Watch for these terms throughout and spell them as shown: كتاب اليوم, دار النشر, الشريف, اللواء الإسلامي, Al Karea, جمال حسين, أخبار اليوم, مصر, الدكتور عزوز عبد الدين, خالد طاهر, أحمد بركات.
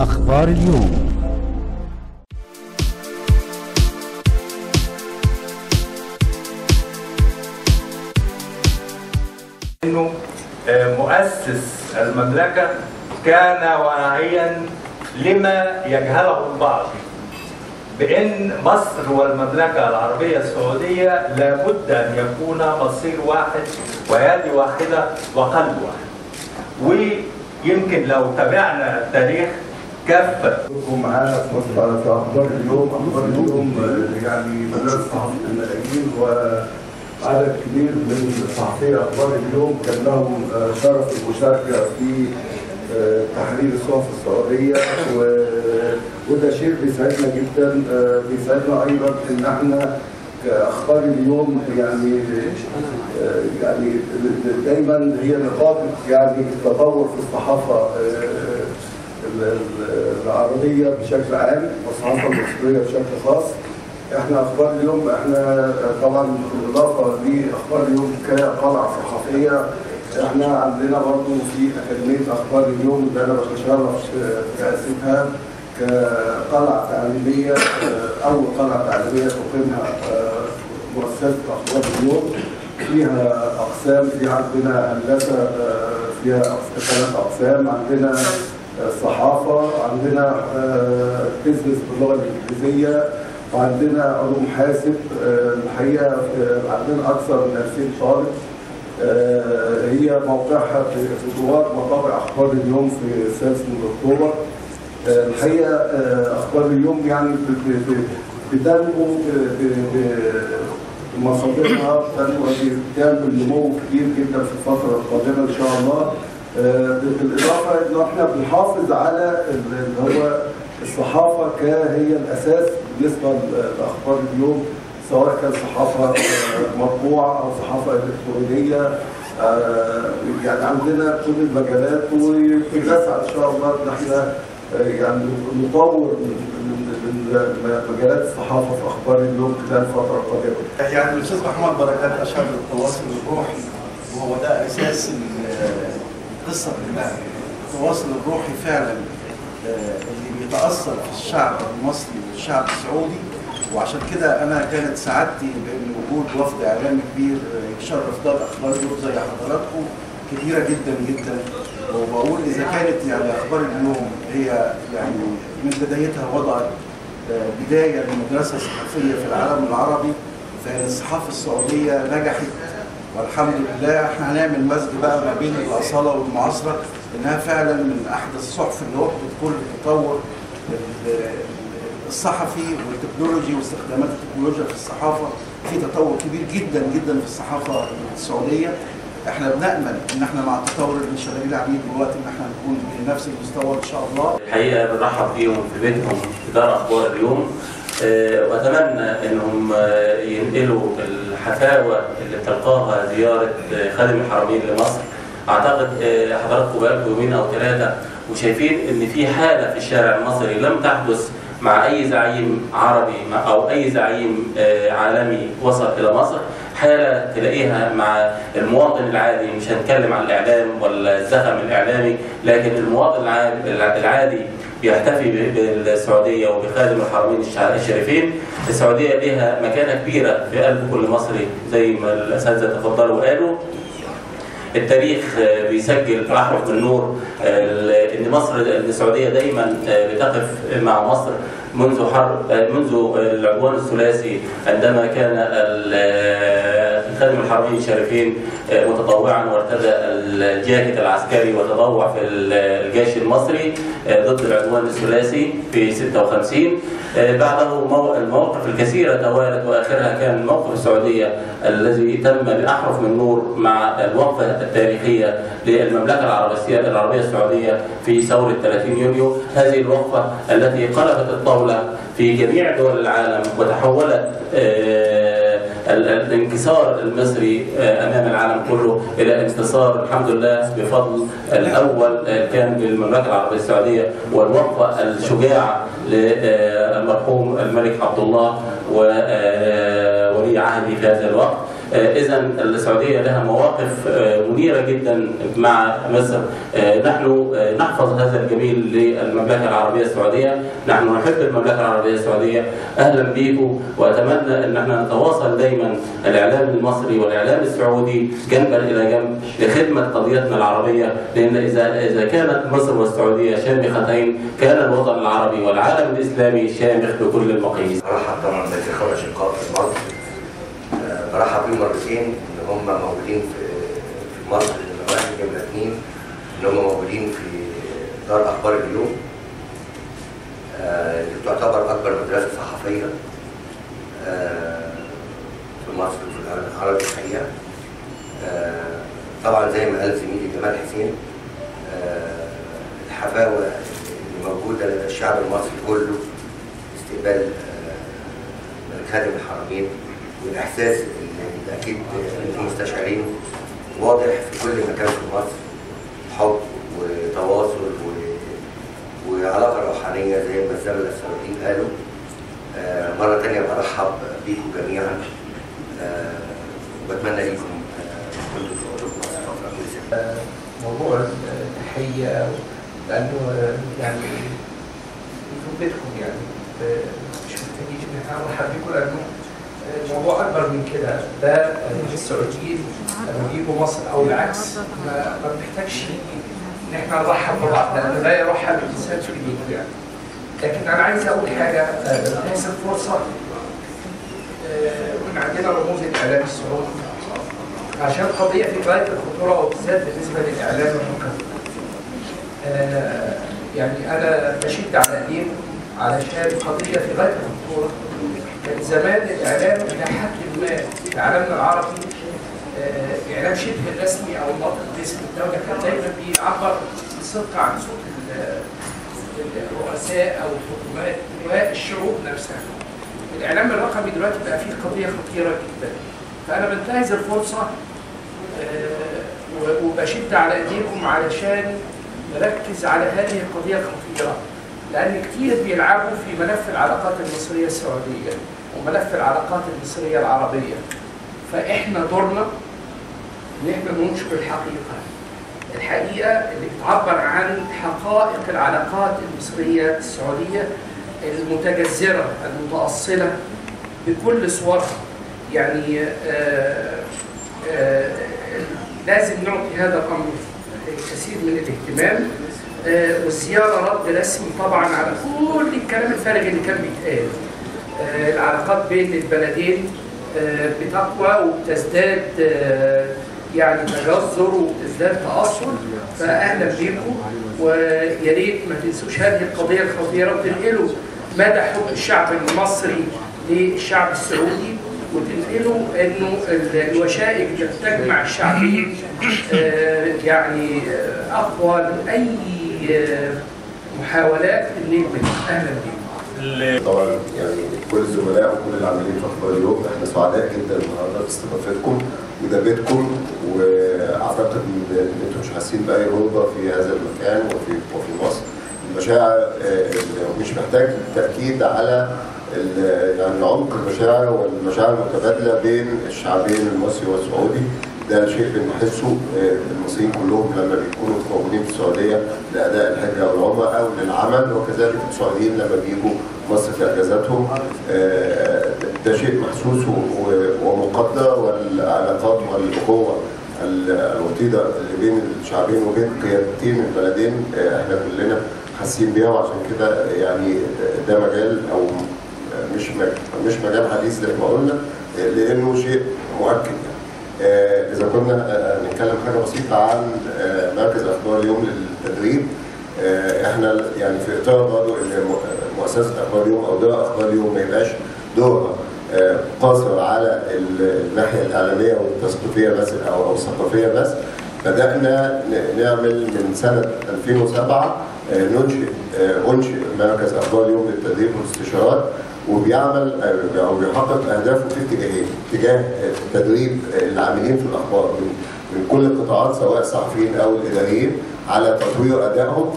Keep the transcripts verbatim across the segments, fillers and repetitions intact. أخبار اليوم. إنه مؤسس المملكة كان واعيا لما يجهله البعض بأن مصر والمملكة العربية السعودية لابد أن يكون مصير واحد ويد واحدة وقلب واحد. ويمكن لو تابعنا التاريخ كافة. معانا في مصر على أخبار اليوم، أخبار اليوم يعني مدرسة الصحفيين الناجين وعدد كبير من الصحفيين أخبار اليوم كان لهم شرف المشاركة في تحرير الصحف السعودية، وده شيء بيساعدنا جدا، بيساعدنا أيضا إن احنا كأخبار اليوم يعني يعني دايما هي نقاط يعني التطور في الصحافة العربية بشكل عام والصحافة المصرية بشكل خاص. احنا أخبار اليوم احنا طبعا بالإضافة لأخبار اليوم كقلعة صحفية احنا عندنا برضه في أكاديمية أخبار اليوم اللي أنا بتشرف تأسيسها كقلعة تعليمية، أول قلعة تعليمية تقيمها مؤسسة أخبار اليوم. فيها أقسام، في عندنا هندسة فيها ثلاث أقسام، عندنا صحافة، عندنا بزنس باللغة الإنجليزية، وعندنا علوم حاسب. الحقيقة عندنا أكثر من ألفين طالب. هي موقعها في دوار مطابع أخبار اليوم في السادس من أكتوبر. الحقيقة أخبار اليوم يعني بتنمو بمصادرها، بتنمو بتعمل نمو كبير جدا في الفترة القادمة إن شاء الله، بالإضافة إن إحنا بنحافظ على اللي هو الصحافة كهي الأساس بالنسبة لأخبار اليوم، سواء كان صحافة مطبوعة أو صحافة إلكترونية. يعني عندنا كل المجالات، وبنسعى إن شاء الله إن إحنا يعني نطور من مجالات الصحافة في أخبار اليوم خلال الفترة القادمة. يعني الأستاذ أحمد بركات أشار للتواصل الروحي، وهو ده أساس القصة كلها، التواصل الروحي فعلا اللي بيتأثر في الشعب المصري والشعب السعودي. وعشان كده أنا كانت سعادتي بأن وجود وفد إعلامي كبير يشرف دار أخبار اليوم زي حضراتكم كبيرة جدا جدا. وبقول إذا كانت يعني أخبار اليوم هي يعني من بدايتها وضعت بداية لمدرسة صحفية في العالم العربي، فإن الصحافة السعودية نجحت والحمد لله. إحنا هنعمل مزج بقى ما بين الأصالة والمعاصرة، إنها فعلا من أحدث الصحف اللي وقفت كل التطور الصحفي والتكنولوجي واستخدامات التكنولوجيا في الصحافة. في تطور كبير جدا جدا في الصحافة السعودية. احنا بنأمل ان احنا مع التطور اللي شغالين عليه دلوقتي ان احنا نكون بنفس المستوى ان شاء الله. الحقيقه بنرحب بيهم في بيتهم في دار اخبار اليوم، أه واتمنى انهم ينقلوا الحفاوه اللي بتلقاها زياره خادم الحرمين لمصر. اعتقد حضراتكم بقالكم يومين او ثلاثه وشايفين ان في حاله في الشارع المصري لم تحدث مع اي زعيم عربي او اي زعيم عالمي وصل الى مصر. حاله تلاقيها مع المواطن العادي، مش هنتكلم عن الاعلام ولا الزخم الاعلامي، لكن المواطن العادي بيحتفي بالسعوديه وبخادم الحرمين الشريفين. السعوديه لها مكانه كبيره في قلب كل مصري زي ما الاساتذه تفضلوا وقالوا. التاريخ بيسجل رحمة النور ان مصر ان السعوديه دايما بتقف مع مصر منذ حرب منذ العدوان الثلاثي، عندما كان خادم الحرمين الشريفين متطوعا وارتدى الجاكيت العسكري وتطوع في الجيش المصري ضد العدوان الثلاثي في ستة وخمسين. بعده المواقف الكثيره توالت، واخرها كان موقف السعوديه الذي تم باحرف من نور مع الوقفه التاريخية للمملكة العربية العربية السعودية في ثورة ثلاثين يونيو. هذه الوقفة التي قلبت الطاولة في جميع دول العالم وتحولت الانكسار المصري أمام العالم كله إلى انتصار الحمد لله بفضل الأول كان للمملكة العربية السعودية، والوقفة الشجاعة للمرحوم الملك عبد الله وولي عهده في هذا الوقت. إذا السعودية لها مواقف منيرة جدا مع مصر. نحن نحفظ هذا الجميل للمملكة العربية السعودية، نحن نحب المملكة العربية السعودية، أهلا بيكم، وأتمنى أن احنا نتواصل دايما الإعلام المصري والإعلام السعودي جنبا إلى جنب لخدمة قضيتنا العربية، لأن إذا إذا كانت مصر والسعودية شامختين كان الوطن العربي والعالم الإسلامي شامخ بكل المقاييس. برحب طبعا بإخواني الشقاق في مصر، برحب بيهم مرتين إن هم موجودين في مصر، واحد جنب الاثنين إن هم موجودين في دار أخبار اليوم اللي تعتبر أكبر مدرسة صحفية في مصر وفي العالم العربي الحقيقة. طبعا زي ما قال زميلي جمال حسين، الحفاوة اللي موجودة لدى الشعب المصري كله، استقبال من خادم الحرمين والإحساس اللي أكيد أنتم مستشعرينه واضح في كل مكان في مصر، حب وتواصل وعلاقة روحانية زي ما الزملاء السعوديين قالوا. مرة تانية برحب بيكم جميعا وبتمنى ليكم كل صعودكم على فترة كويسة. موضوع التحية لأنه يعني في بيتكم يعني مش محتاجين إن احنا نرحب بيكم، لأنه الموضوع أكبر من كده، ده السعوديين لما بيجوا مصر أو العكس ما بنحتاجش إن احنا نرحب ببعض، لأن ده يرحب بالإنسان في بيته يعني. لكن أنا عايز أقول حاجة، بنحسب فرصة يكون عندنا رموز الإعلام السعودي عشان قضية في غاية الخطورة وبالذات بالنسبة للإعلام المكتوب. آه يعني أنا مشيت على قديم علشان قضية في غاية الخطورة. كان زمان الإعلام إلى حد ما في عالمنا العربي آه إعلام شبه رسمي أو الناطق باسم الدولة، كان دايما بيعبر بصدق عن صوت الرؤساء أو الحكومات والشعوب نفسها. الإعلام الرقمي دلوقتي بقى فيه قضية خطيرة جدا. فأنا بنتهز الفرصة وبشد على أيديكم علشان نركز على هذه القضية الخطيرة، لأن كتير بيلعبوا في ملف العلاقات المصرية السعودية وملف العلاقات المصرية العربية، فإحنا دورنا إن إحنا ننشر الحقيقة، الحقيقة اللي بتعبر عن حقائق العلاقات المصرية السعودية المتجذرة المتأصلة بكل صورها. يعني آآ آآ لازم نعطي هذا الامر الكثير من الاهتمام، والزياره رد رسمي طبعا على كل الكلام الفارغ اللي كان بيتقال. العلاقات بين البلدين بتقوى وبتزداد يعني تجذر وبتزداد تاصل، فاهلا بيكم ويا ريت ما تنسوش هذه القضيه الخطيره وتنقلوا مدى حب الشعب المصري للشعب السعودي، وتنقلوا انه الوشائج اللي بتجمع الشعبين يعني اقوى من اي محاولات النجم. اهلا بيكم. طبعا يعني كل الزملاء وكل اللي عاملين في اخبار اليوم، احنا سعداء جدا النهارده باستضافتكم، وده بيتكم، واعتقد ان انتم مش حاسين باي غربه في هذا المكان وفي وفي مصر. المشاعر مش محتاج تاكيد على يعني عمق المشاعر والمشاعر المتبادله بين الشعبين المصري والسعودي، ده شيء بنحسه المصريين كلهم لما بيكونوا موجودين في السعوديه لاداء الحجه والعمره او للعمل، وكذلك السعوديين لما بيجوا مصر في اجازاتهم، ده شيء محسوس ومقدر، والعلاقات والاخوه الوطيده اللي بين الشعبين وبين قيادتين البلدين احنا كلنا حاسين بيها، وعشان كده يعني ده مجال او مش مش مجال حديث زي ما قلنا، لانه شيء مؤكد. يعني اذا كنا نتكلم حاجه بسيطه عن مركز اخبار اليوم للتدريب، احنا يعني في اطار برضه ان مؤسسه اخبار اليوم او دور اخبار اليوم ما يبقاش دورها قاصر على الناحيه الاعلاميه والتثقيفيه بس او او الثقافيه بس. بدأنا نعمل من سنة ألفين وسبعة ننشئ أنشئ مركز أخبار اليوم للتدريب والاستشارات، وبيعمل أو بيحقق أهدافه في اتجاهين، اتجاه تدريب العاملين في الأخبار من كل القطاعات سواء الصحفيين أو الإداريين على تطوير أدائهم،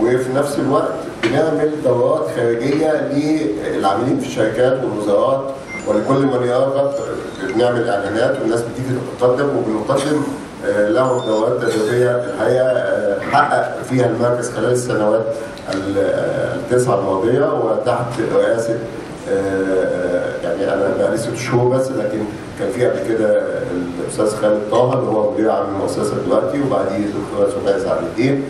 وفي نفس الوقت بنعمل دورات خارجية للعاملين في الشركات والوزارات ولكل من يرغب بنعمل اعلانات والناس بتيجي تقدم، وبنقدم له ندوات تدريبيه الحقيقه حقق فيها المركز خلال السنوات التسعه الماضيه وتحت رئاسه، يعني انا بقالي ست شهور بس، لكن كان في قبل كده الاستاذ خالد طاهر اللي هو مدير عام المؤسسه دلوقتي، وبعديه الدكتور عزوز عبد الدين،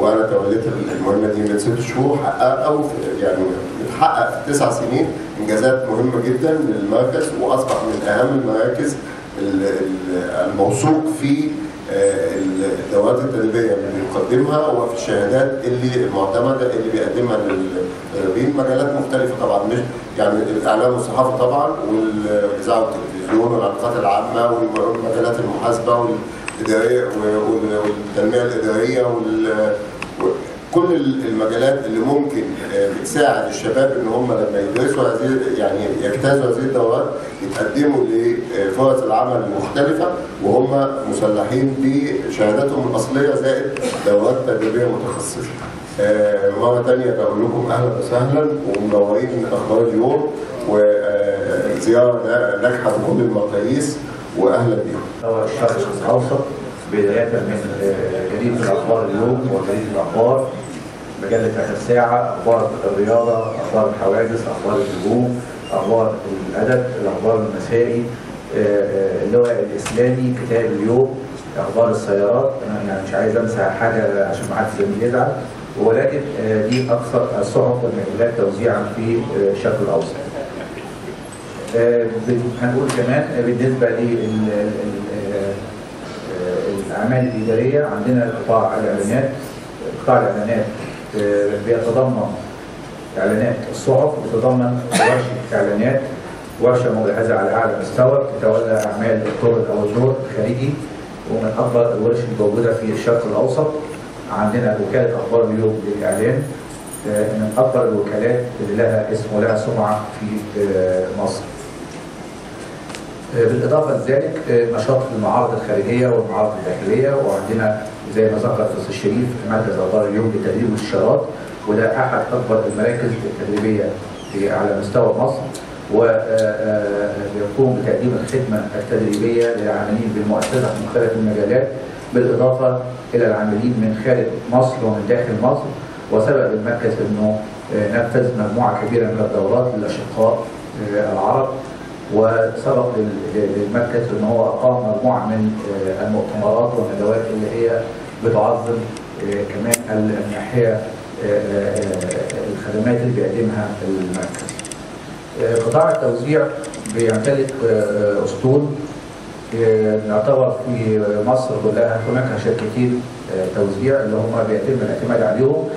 وانا توليت المهمه دي من ست شهور. حققوا يعني اتحقق في تسع سنين انجازات مهمه جدا للمركز، واصبح من اهم المراكز الموثوق في الدورات التدريبيه اللي بنقدمها وفي الشهادات اللي المعتمده اللي بيقدمها للمدربين، مجالات مختلفه طبعا، مش يعني الاعلام والصحافه طبعا والاذاعه والتلفزيون والعلاقات العامه والمجالات المحاسبه والاداريه والتنميه الاداريه وال كل المجالات اللي ممكن بتساعد الشباب ان هم لما يدرسوا هذه يعني يجتازوا هذه الدورات يتقدموا لفرص العمل المختلفه وهم مسلحين بشهاداتهم الاصليه زائد دورات تدريبيه متخصصه. مره ثانيه بقول لكم اهلا وسهلا ومنورين من اخبار اليوم، وزياره ناجحه بكل المقاييس واهلا بيكم. بداية من جريدة الأخبار اليوم وجريدة الأخبار، مجلة آخر الساعة، أخبار الرياضة، أخبار الحوادث، أخبار النجوم، أخبار الأدب، الأخبار المسائي، اللواء الإسلامي، كتاب اليوم، أخبار السيارات. أنا يعني مش عايز أنسى حاجة عشان ما حدش يزعل، ولكن دي أكثر الصحف والمجلات توزيعا في الشرق الأوسط. هنقول كمان بالنسبة لل الأعمال الإدارية عندنا قطاع الإعلانات. قطاع الإعلانات بيتضمن إعلانات الصحف، بيتضمن ورشة إعلانات، ورشة مجهزة على أعلى مستوى تتولى أعمال الطرد أو الدور الخارجي، ومن أكبر الورش الموجودة في الشرق الأوسط. عندنا وكالة أخبار اليوم للإعلان من أكبر الوكالات اللي لها اسم ولها سمعة في مصر. بالاضافه لذلك نشاط المعارض الخارجيه والمعارض الداخليه، وعندنا زي ما ذكر الاستاذ الشريف مركز اخبار اليوم للتدريب والاستشارات، وده احد اكبر المراكز التدريبيه على مستوى مصر، وبيقوم بتقديم الخدمه التدريبيه للعاملين بالمؤسسه في مختلف المجالات، بالاضافه الى العاملين من خارج مصر ومن داخل مصر. وسبق المركز انه نفذ مجموعه كبيره من الدورات للاشقاء العرب، وسبق للمركز ان هو اقام مجموعه من المؤتمرات والندوات اللي هي بتعظم كمان الناحيه الخدمات اللي بيقدمها المركز. قطاع التوزيع بيمتلك اسطول يعتبر في مصر كلها، هناك شركتين توزيع اللي هم بيتم الاعتماد عليهم.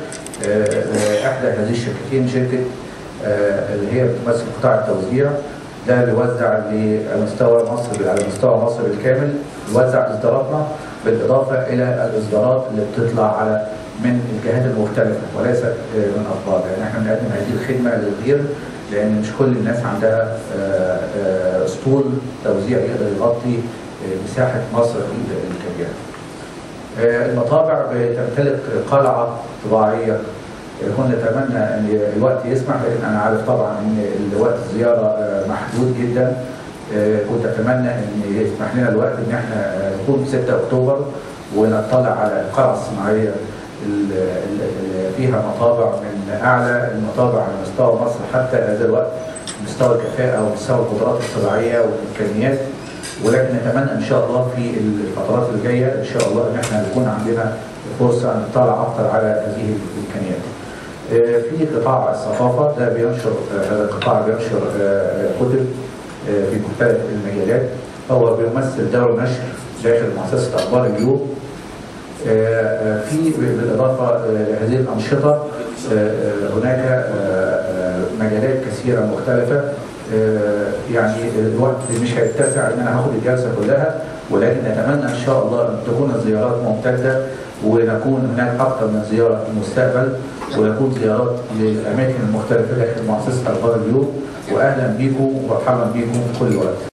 احدى هذه الشركتين شركه اللي هي بتمثل قطاع التوزيع، ده بيوزع لمستوى مصر على مستوى مصر بالكامل، بيوزع اصداراتنا بالاضافه الى الاصدارات اللي بتطلع على من الجهات المختلفه وليست من افراد، يعني احنا بنقدم هذه الخدمه للغير لان مش كل الناس عندها اسطول توزيع يقدر يغطي مساحه مصر الكبيره. المطابع بتمتلك قلعه طباعيه، كنا نتمنى ان الوقت يسمح، لكن انا عارف طبعا ان الوقت الزياره محدود جدا، كنت اتمنى ان يسمح لنا الوقت ان احنا نكون ستة أكتوبر ونطلع على القلعه الصناعيه اللي فيها مطابع من اعلى المطابع على مستوى مصر حتى هذا الوقت، مستوى الكفاءه ومستوى القدرات الصناعيه والامكانيات. ولكن نتمنى ان شاء الله في الفترات اللي جايه ان شاء الله ان احنا يكون عندنا فرصه ان نطلع اكثر على هذه الامكانيات. في قطاع الثقافه، ده بينشر هذا القطاع بينشر كتب في مختلف المجالات، هو بيمثل دار النشر داخل مؤسسه اخبار اليوم. في بالاضافه لهذه الانشطه هناك مجالات كثيره مختلفه، يعني الوقت مش هيتسع ان انا هاخد الجلسه كلها، ولكن نتمنى ان شاء الله ان تكون الزيارات ممتده ونكون هناك اكثر من زياره في المستقبل، ويكون زيارات للاماكن المختلفه داخل مؤسسه اخبار اليوم. واهلا بيكم ومرحبا بيكم في كل وقت.